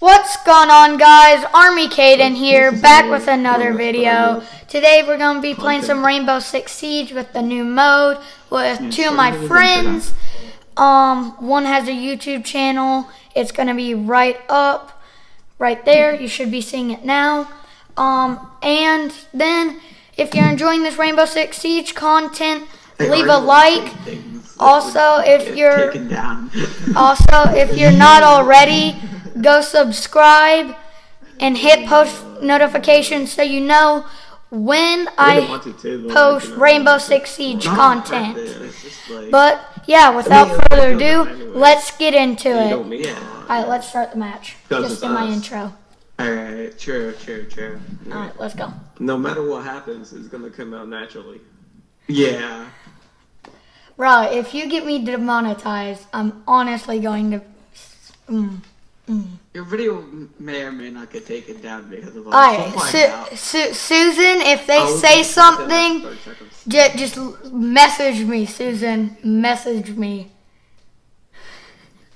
What's going on, guys? Army Caden here, back with another video. Today we're going to be playing some Rainbow Six Siege with the new mode with two of my friends. One has a YouTube channel. It's going to be right up, right there. You should be seeing it now. And then if you're enjoying this Rainbow Six Siege content, leave a like. Also, if you're not already, go subscribe and hit post notifications so you know when I post Rainbow Six Siege content. But yeah, without further ado, let's get into it. Alright, let's start the match. Just in my intro. Alright, true. Alright, let's go. No matter what happens, it's gonna come out naturally. Yeah. Bro, if you get me demonetized, I'm honestly going to... Your video may or may not get taken down because of all right, Susan, if they say something, just message me, Susan. Message me.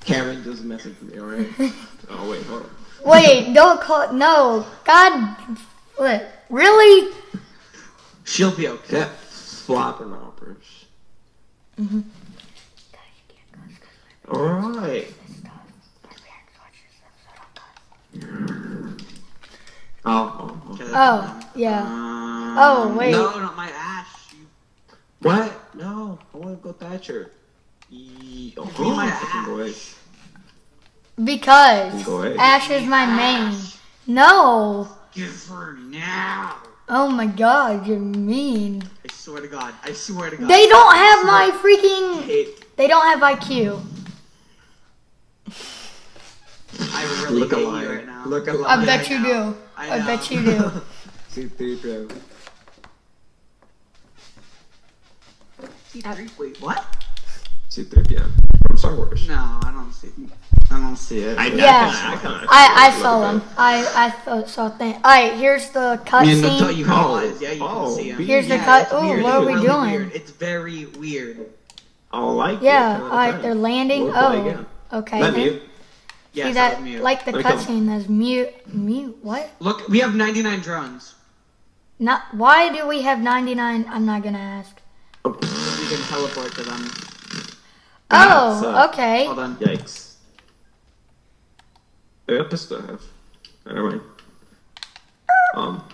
Karen, just message me, alright? Oh, wait, hold on. Wait, don't call... No. God... What? Really? She'll be okay. Flopping operas. Mm-hmm. Alright. Oh, yeah. Oh, wait. No, not my Ash. What? No, I want to go Thatcher. Oh, oh, my Ash. Because Ash is my main. No. Give her now. Oh my God, you're mean. I swear to God. I swear to God. They don't have my freaking... They don't have IQ. I really hate you right now. Look alive. I bet you do. I bet you do. C3, C3, wait, what? C3, yeah. From Star Wars. No, I don't see it. I saw him. I saw things. Alright, here's the cutscene. Here's the cut. Oh, what are we doing? Weird. It's very weird. I like it. Yeah, alright, they're landing. Oh, okay. Yeah, see that, mute. Like the cutscene, that's mute, what? Look, we have 99 drones. Not, why do we have 99? I'm not gonna ask. You can teleport to them. Oh, okay. Hold on. Yikes. I got pistol half. Anyway.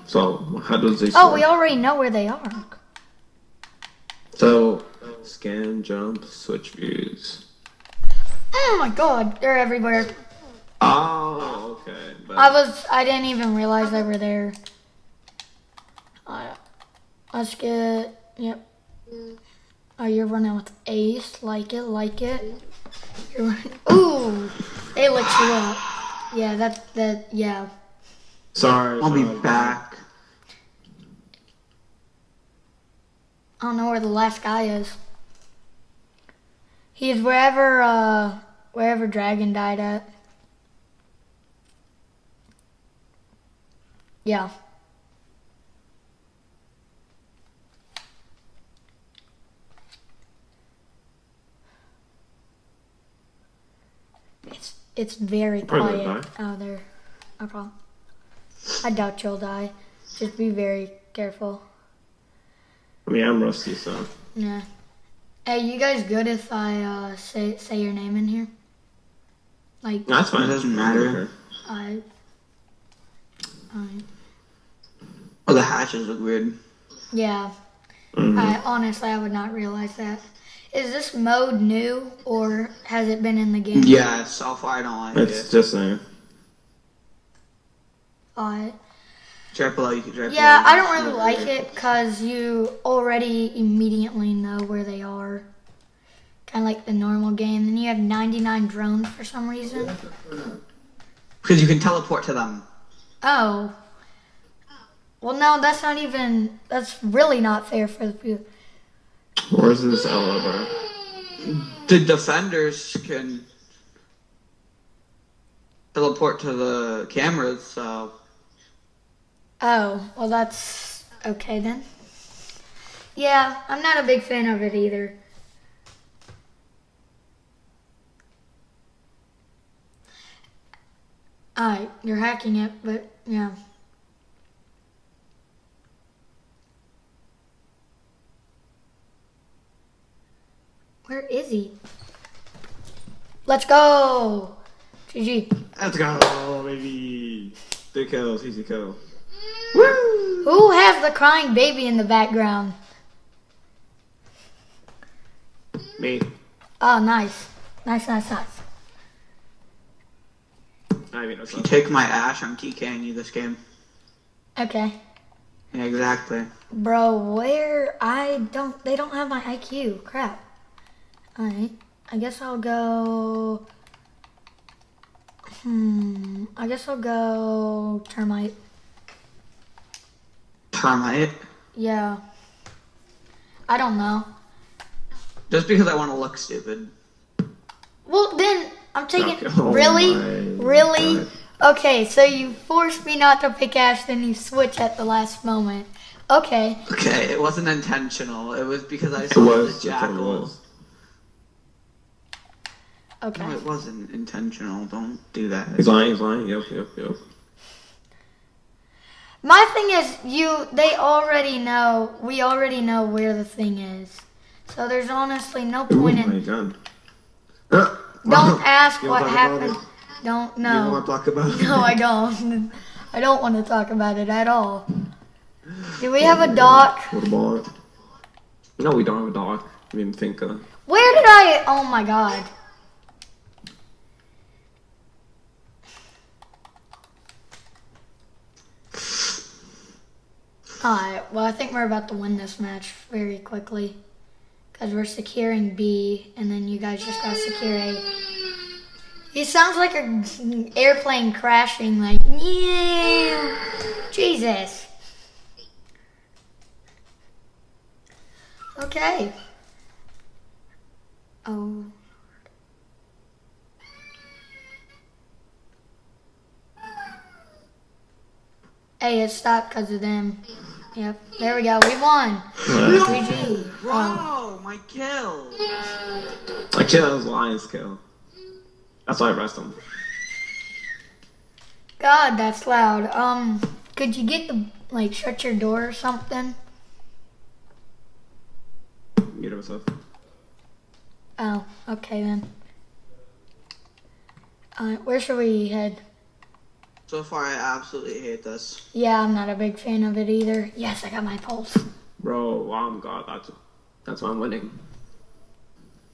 So, how does this work? We already know where they are. So, scan, jump, switch views. Oh my God, they're everywhere. Oh, okay. But I didn't even realize they were there. Let's get, yep. Oh, you're running with Ace. Like it. You're running. Ooh, they lit you up. Yeah, yeah. Sorry. I'll be back. I don't know where the last guy is. He's wherever Dragon died at. Yeah. It's very quiet out there. No problem. I doubt you'll die. Just be very careful. I mean, I'm rusty, so. Yeah. Hey, you guys good if I say your name in here? Like. No, that's fine. It doesn't matter. Alright. Oh, the hashes look weird. Yeah. Mm-hmm. I honestly would not realize that. Is this mode new, or has it been in the game? Yeah, so far I don't like it. It's just new. Alright. Yeah, I don't really like it because you already immediately know where they are. Kind of like the normal game. Then you have 99 drones for some reason. Because you can teleport to them. Oh. Well, no, that's not even... That's really not fair for the people. Where's this elevator? The defenders can teleport to the cameras, so... Oh, well that's okay then. Yeah, I'm not a big fan of it either. Alright, you're hacking it, but yeah. Where is he? Let's go! GG. Let's go, baby. 3 kills, easy kill. Woo! Who has the crying baby in the background? Me. Oh, nice. Nice, nice, nice. I mean, if you take my Ash, I'm TKing you this game. Okay. Yeah, exactly. Bro, where? They don't have my IQ. Crap. Alright. I guess I'll go... I guess I'll go... Termite. Termite? Yeah. I don't know. Just because I want to look stupid. Well, then... I'm taking... Okay. Oh, really? God. Okay, so you forced me not to pick Ash, then you switch at the last moment. Okay. Okay, it wasn't intentional. It was because I saw the Jackal. Okay. No, it wasn't intentional. Don't do that. He's lying. Yep. My thing is, they already know, we already know where the thing is. So there's honestly no point in... Don't ask what happened. Don't know. You don't want to talk about it? No, I don't. I don't want to talk about it at all. Do we have a doc? No, we don't have a doc. I mean, where did I... Oh, my God. Alright, well I think we're about to win this match very quickly. Because we're securing B, and then you guys just gotta secure A. It sounds like an airplane crashing, like, yeah! Jesus! Okay. Oh. Hey, it stopped because of them. Yep, there we go, we won! No. GG. Bro, my kill! My kill is Lion's kill. That's why I rest him. God, that's loud. Could you get the, like, shut your door or something? Get it myself. Oh, okay then. Where should we head? So far, I absolutely hate this. Yeah, I'm not a big fan of it either. Yes, I got my pulse. Bro, oh God, that's why I'm winning.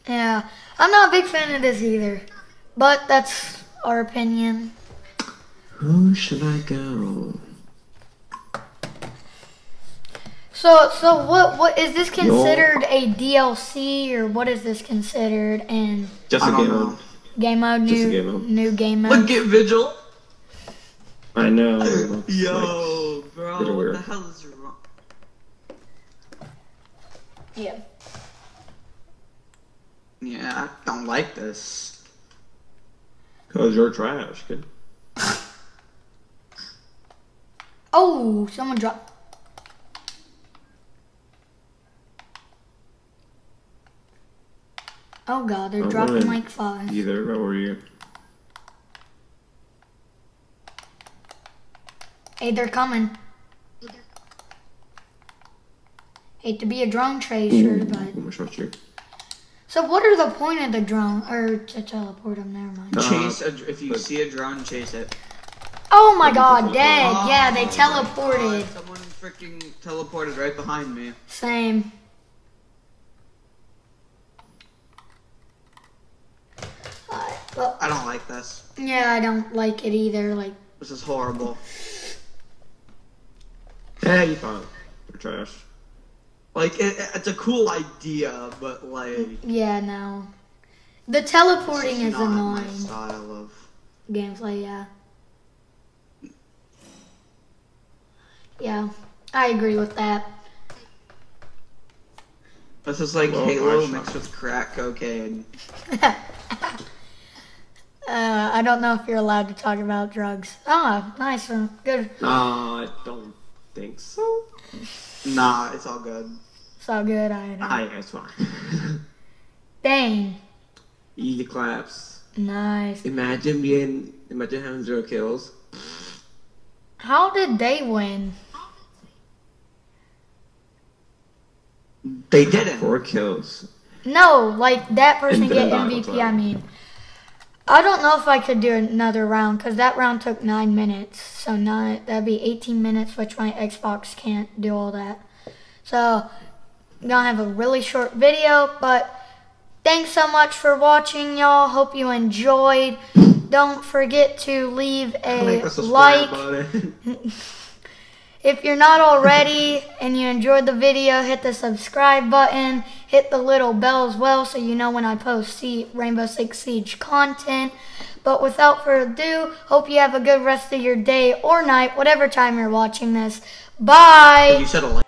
Yeah, I'm not a big fan of this either. But that's our opinion. Who should I go? So what is this considered a DLC, or what is this considered? And just a game mode. Game mode, new game mode. Look at Vigil. I know. Yo, like, bro, what the hell is wrong? Yeah. Yeah, I don't like this. Cause you're trash, kid. Oh, someone dropped. Oh God, they're dropping like 5. Either, how are you? Hey, they're coming. Hate to be a drone tracer, but... So what are the point of the drone? Or to teleport them, never mind. If you see a drone, chase it. Oh my God, dead. Oh, yeah, they teleported. God, someone freaking teleported right behind me. Same. Well, I don't like this. Yeah, I don't like it either. Like, this is horrible. Yeah, you found it. You're trash. Like, it's a cool idea, but like... Yeah, no. The teleporting is annoying. This is not my style of... gameplay, yeah. Yeah, I agree with that. This is like Halo mixed with crack cocaine. I don't know if you're allowed to talk about drugs. Oh, nice one. Good. No, I don't think so. Nah, it's all good. It's all good, I know. Yeah, it's fine. Bang. Easy claps. Nice. Imagine having 0 kills. How did they win? They did it. 4 kills. No, like that person get MVP, I mean. I don't know if I could do another round, because that round took 9 minutes. So that'd be 18 minutes, which my Xbox can't do all that. So, I'm gonna have a really short video, but thanks so much for watching, y'all. Hope you enjoyed. Don't forget to leave a like. If you're not already and you enjoyed the video, hit the subscribe button, hit the little bell as well so you know when I post Rainbow Six Siege content. But without further ado, hope you have a good rest of your day or night, whatever time you're watching this. Bye!